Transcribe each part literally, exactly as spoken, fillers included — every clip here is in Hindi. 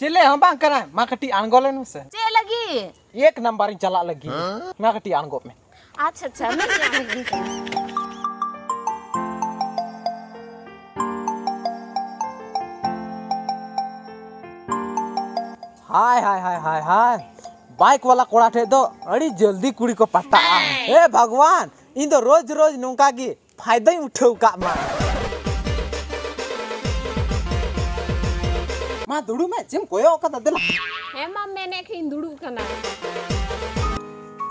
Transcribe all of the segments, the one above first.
चले हम बांग करा मां कटी आंगो लेन से चे लगी एक नंबर चला लगी मां कटी आंगो में। अच्छा अच्छा मैं आंगी हाय हाय हाय हाय हाय बाइक वाला कोड़ा ठे दो अड़ी जल्दी कुड़ी को पता ए भगवान इन दो रोज रोज नोंका की फायदा ही उठाऊ का मां मां दुडू में जिम कोयो का दला हे मां मैंने खिन दुडू कना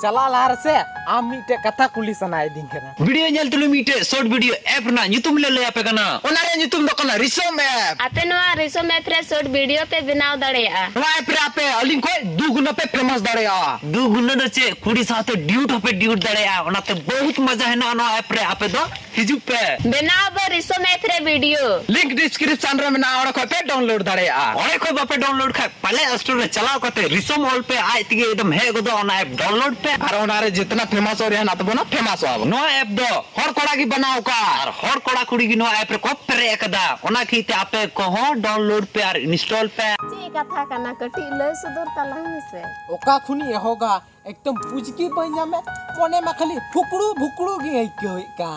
चला लार से आम मीटे कथा कुली सनाय दिन कना वीडियो नेल तुलु मीटे शॉर्ट वीडियो ऐप ना नितुम ले ले आपे कना ओना रे नितुम दो कना रिशोम ऐप आपे नो रिशोम ऐप रे शॉर्ट वीडियो पे बनाव दड़ेया वा ऐप रे आपे अलिन को दु गुना पे फेमस दड़ेया दु गुना न से कुड़ी साथे ड्यूट पे ड्यूट दड़ेया ओना ते बहुत मजा है ना ना ऐप रे आपे दो हिजु पे बनाव रिशोम ऐप रे वीडियो लिंक डिस्क्रिप्शन रे में ना ओना को पे डाउनलोड दड़ेया ओने को बापे डाउनलोड खा पले स्टोर रे चलाओ कते रिशोम ऑल पे आइ तिगे एकदम है गदो ओना ऐप डाउनलोड और जितना फेमस हो रहे ना तो बोना फेमस हो नो ऐप दो हर कोड़ा की बनाओ का हर कोड़ा कुड़ी की नो ऐप रे को परे एकदा ओना की ते आपे कहो डाउनलोड पे और इंस्टॉल पे ठीक कथा कना कटी ले सुदूर तलाही से ओका खुनी होगा एकदम पुजकी बइना में कोने में खाली फुकड़ू भुकड़ू की है के का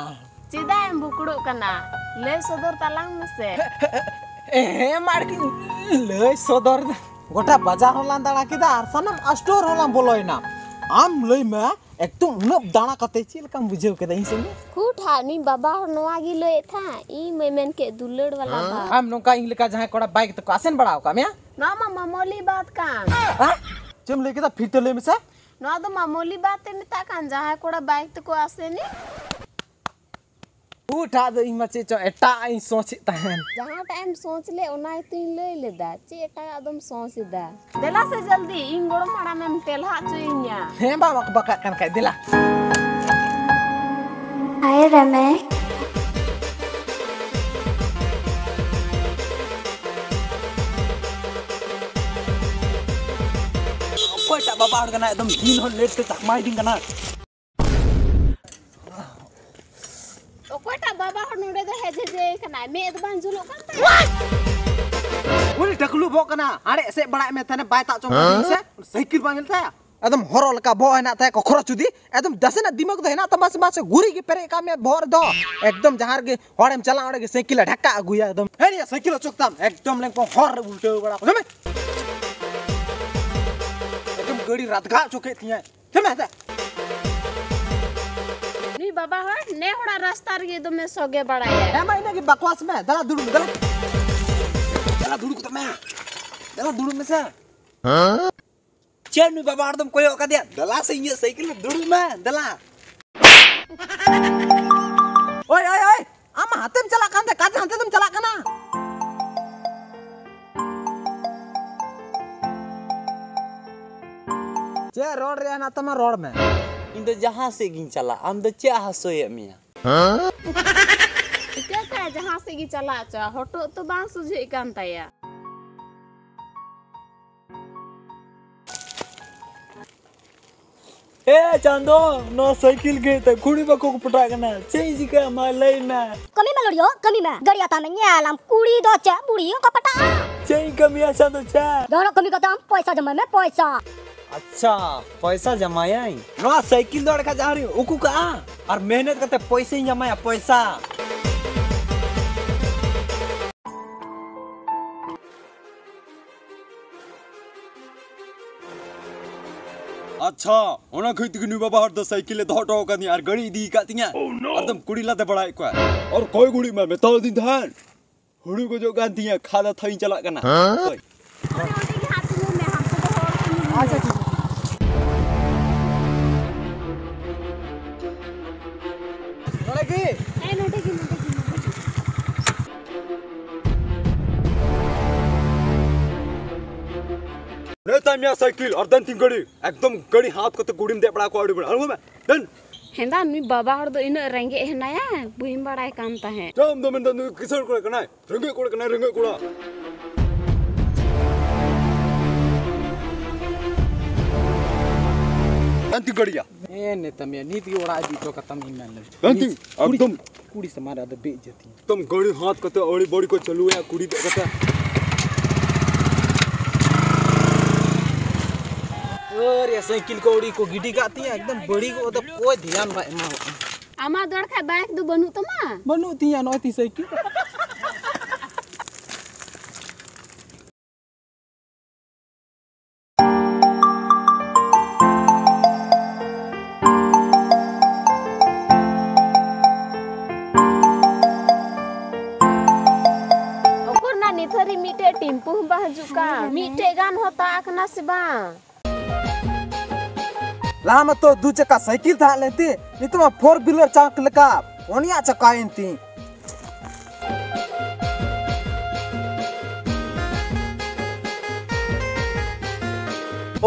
सीधा हम भुकड़ू कना ले सुदूर तलाही से ए मारकी ले सुदूर गोटा बाजार होला दाड़ा किदा और सनम स्टोर होला बोलोइना आम लई में एकदम उनब दाना कते चिल काम बुझेउ के दही संगे कुठा नी बाबा नोआ गी लई था ई मेमन के दुलड़ वाला बा हम नोका इन लका जहां कोड़ा बाइक तो कासन बड़ाओ का में ना मामोली बात काम हां चम लेके ता फिर तो ले में से ना तो मामोली बात में ता कान जहां कोड़ा बाइक तो कासनी उठा दो ई मचे चो एटा ई सोच तहन जहां टाइम सोच ले ओना तीन ले लेदा चे एटा एकदम सोचदा देला से जल्दी ई गोड़ मारा में तेलहा चुइया हे बाबा बका कन का देला आए रमे ओटा बाबा गना एकदम दिन हो लेट से तक माई दिन गना कोटा बाबा हर नोडे दो हेजे जे कना मे दबान जुलो कना उली टकलू बो कना अरे से बड़ा में थाने बायता चो से साइकिल बांगल था एकदम हरो लका बो हैना था कोखरो चुदी एकदम दसेना दिमाग दो हैना तमास मास गुरी के पेरे काम में भोर दो एकदम जहार के होड़म चला ओड़े के साइकिल ढक्का गुया एकदम हे साइकिल चोकताम एकदम ले को हर उल्टे बड़ा एकदम गड़ी रातगा चोके थिया थमे था नी बाबा हर ने होड़ा रास्ता रे दो में सोगे बड़ा है ए माने की बकवास में दला दुड़ दला दला दुड़ को मैं दला दुड़ में से हां चल नी बाबा एकदम कोई ओका दे दला से ये साइकिल में दुड़ में दला ओए ओए ओए हम हाथम चला कान दे काज हाथम चला काना जे रोड रे ना तमा रोड में इन तो जहां से गिन चला हम तो चे हसोय मिया हां क्या का जहां से गिन चला चा हटो तो बा सुझे कान तया ए चांदो नो साइकिल के त कुड़ी बको को पटा गना चेंज के माय लई में कमी में लड़ियो कमी में गड़िया ता में आलम कुड़ी दो चा बुढ़ियो का पटा चेंज कमिया चांदो चा दोनो कमी का दाम पैसा जमा में पैसा अच्छा पैसा जमाया है ना साइकिल दौड़ का जा रही उकू का और मेहनत करते पैसे ही जमाया पैसा अच्छा ओना खैत कि नी बाबा हर द साइकिल दो हटो कनी और गड़ी दी कातिया एकदम कुड़ी लाते बड़ा को और कोई गुड़ी में मेताल दिन धान हुड़ी को जो कातिया खादा थई चला कना हां अच्छा नोड़े की ए नोड़े की नोड़े की रे तमिया साइकिल और दन तीन गड़ी एकदम गड़ी हाथ को तो गुड़ी में दे पड़ा को आड़ी बड़ा हरम में दन हेंदा नी बाबा और दो इन रंगे हेनाया बुहिम बड़ाय काम ता है जम दम दन किसर को कना रंगे कोड़ कना रंगे कोड़ा अंति गड़िया ए ने तमिया नीति ओड़ा दी तो खत्म ही ना लड़ अंति एकदम कुड़ी से मारा द बेइज्जती तुम गड़ी हाथ कते ओड़ी बॉडी को चलुया कुड़ी कते अरे साइकिल को उड़ी को गिडी का तिया एकदम बड़ी को तो कोई ध्यान बा एमा आमा दड़ खा बाइक दो बनू तो मा बनू तिया नोती साइकिल ओकर ना निथरी मीटे टिम्पू बाजुका मीटे गान होता आकना से बा लाम तो दू चक्का साइकिल था लेती नहीं तो फोर व्हीलर चाक लगा ओनिया चक्का इनती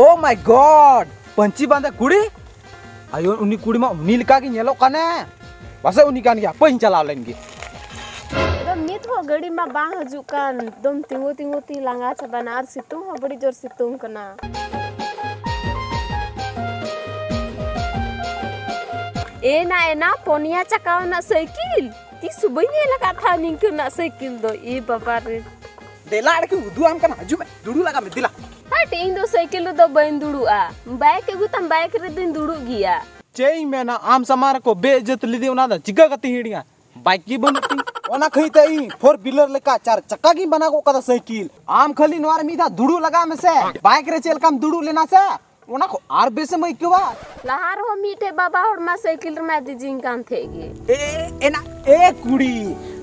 ओ माय गॉड पंची बांधे कुड़ी आयो उनी कुड़ी मा उनी लका की नेलो कने बस उनी कान गया पं चला लेंगे एकदम नीत हो गड़ी मा बा हजुकान एकदम तिंगो तिंगो ती लांगा छ बनार सितू हो बड़ी जोर सितू कना ए ना ए ना पोनिया चकाव ना साइकिल ती सुबह ने लगा था निक ना साइकिल दो ए बाबा रे देलाड़ के उदु हम कना हजु में दुडू लगा में दिला हट इन दो साइकिल दो बइन दुडू आ बाइक एगु तम बाइक रे दिन दुडू गिया चेई में ना आम समार को बेइज्जत लिदी उना दा चिगा गति हिडिया बाइक की बनती ओना खई तई फोर व्हीलर लेका चार चक्का की बना को कदा साइकिल आम खली नवार मीदा दुडू लगा में से बाइक रे चल कम दुडू लेना से ओना को आर बेसे मई के बा लहार हो मीठे बाबा और मा साइकिल मा दिजिंग काम थेगे ए एना ए कुड़ी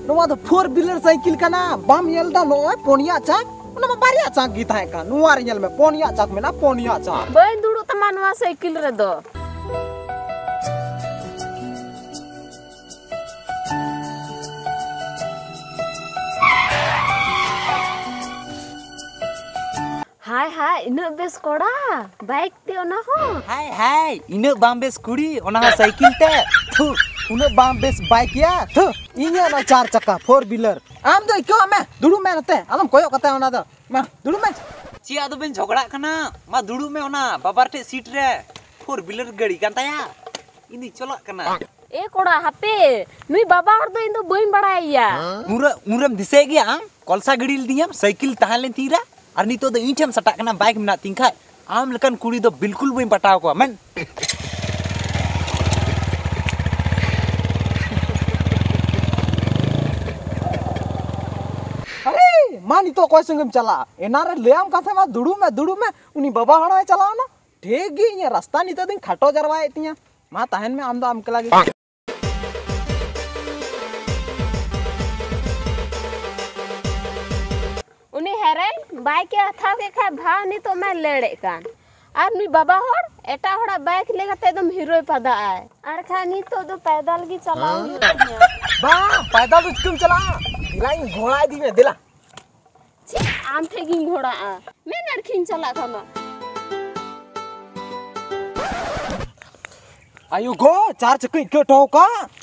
नोवा तो फोर व्हीलर साइकिल का ना बम यलदा नो पोनिया चाक ओना बारिया चाक गीता है का नुवार यल में पोनिया चाक में ना पोनिया चाक बई दुडू त मानवा साइकिल रे दो हाय हाय इना बेस कोड़ा बाइक ते ओना हो हाय हाय इना बाम्बेस कुड़ी ओना साइकिल ते थु उना बाम्बेस बाइक या थु इना ना चार चक्का फोर व्हीलर आम दो क्यों मैं दुडू मैं नते आलम कोयो कते ओना द मा दुडू मैं चिया दो बिन झगड़ा कना मा दुडू मैं ओना बाबार ते सीट रे फोर व्हीलर गाड़ी कांता या इनी चला कना ए कोड़ा हापे नुई बाबा और दो इन दो बइन बड़ाया मुरा मुरम दिसे गया आम कोलसा गाड़ी लिदियाम साइकिल ताहले तीरा और नितो द इंठम सटाक ना बाइक में ना तीन खाय आम लकन कुड़ी तो बिल्कुल बई पटाव को मन अरे मानी तो कोई संगम चला एनारे लेम कथा मा दुडू में दुडू में उनी बाबा हड़ाय चलाओ ना ठीक गी ये रास्ता नितो दिन खटो जरवाए तिया मा तहन में आम दो आम कला गी बाइक के हथा के खा भा नहीं तो मैं लेड़े कान और नी बाबा होड़ एटा होड़ा बाइक लेके त एकदम हीरो पदा आए और खा नहीं तो दो पैदल की चलाऊ बा पैदल तुम चला लाइन घोड़ा दी में दिला छी आम ठेगी घोड़ा आ मैं नरखिन चला खाना आयो गो चार चक्की के ठोका